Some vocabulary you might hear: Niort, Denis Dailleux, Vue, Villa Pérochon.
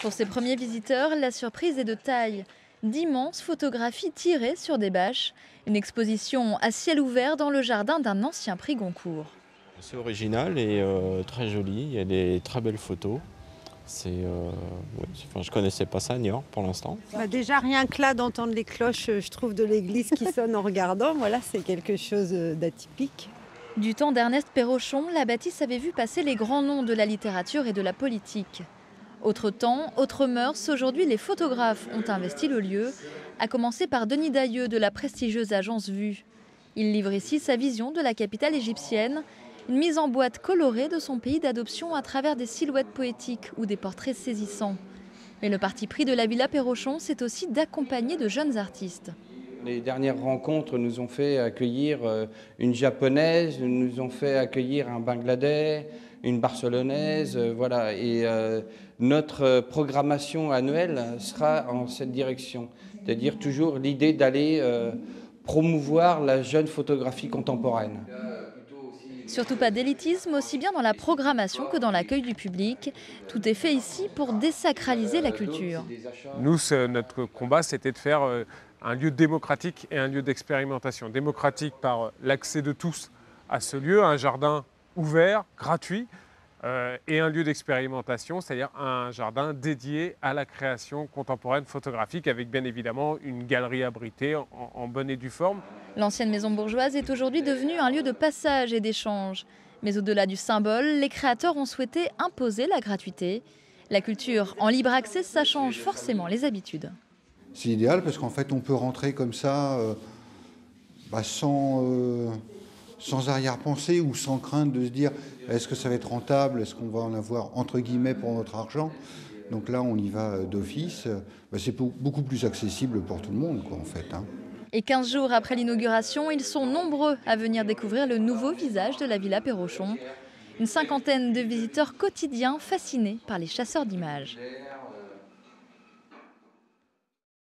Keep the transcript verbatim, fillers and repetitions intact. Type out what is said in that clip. Pour ses premiers visiteurs, la surprise est de taille. D'immenses photographies tirées sur des bâches. Une exposition à ciel ouvert dans le jardin d'un ancien prix Goncourt. C'est original et euh, très joli. Il y a des très belles photos. C'est, euh, ouais, enfin, je ne connaissais pas ça à Niort pour l'instant. Bah déjà, rien que là, d'entendre les cloches, je trouve, de l'église qui sonne en regardant, voilà, c'est quelque chose d'atypique. Du temps d'Ernest Pérochon, la bâtisse avait vu passer les grands noms de la littérature et de la politique. Autre temps, autre mœurs, aujourd'hui les photographes ont investi le lieu, à commencer par Denis Dailleux de la prestigieuse agence Vue. Il livre ici sa vision de la capitale égyptienne, une mise en boîte colorée de son pays d'adoption à travers des silhouettes poétiques ou des portraits saisissants. Mais le parti pris de la Villa Pérochon, c'est aussi d'accompagner de jeunes artistes. Les dernières rencontres nous ont fait accueillir une Japonaise, nous ont fait accueillir un Bangladais, une Barcelonaise, voilà. Et euh, notre programmation annuelle sera en cette direction, c'est-à-dire toujours l'idée d'aller euh, promouvoir la jeune photographie contemporaine. Surtout pas d'élitisme, aussi bien dans la programmation que dans l'accueil du public. Tout est fait ici pour désacraliser la culture. Nous, notre combat, c'était de faire un lieu démocratique et un lieu d'expérimentation. Démocratique par l'accès de tous à ce lieu, un jardin ouvert, gratuit, euh, et un lieu d'expérimentation, c'est-à-dire un jardin dédié à la création contemporaine photographique, avec bien évidemment une galerie abritée en, en bonne et due forme. L'ancienne maison bourgeoise est aujourd'hui devenue un lieu de passage et d'échange. Mais au-delà du symbole, les créateurs ont souhaité imposer la gratuité. La culture en libre accès, ça change forcément les habitudes. C'est idéal parce qu'en fait, on peut rentrer comme ça, euh, bah sans... Euh... sans arrière-pensée ou sans crainte de se dire est-ce que ça va être rentable, est-ce qu'on va en avoir entre guillemets pour notre argent. Donc là, on y va d'office. C'est beaucoup plus accessible pour tout le monde, quoi, en fait. Et quinze jours après l'inauguration, ils sont nombreux à venir découvrir le nouveau visage de la Villa Pérochon. Une cinquantaine de visiteurs quotidiens fascinés par les chasseurs d'images.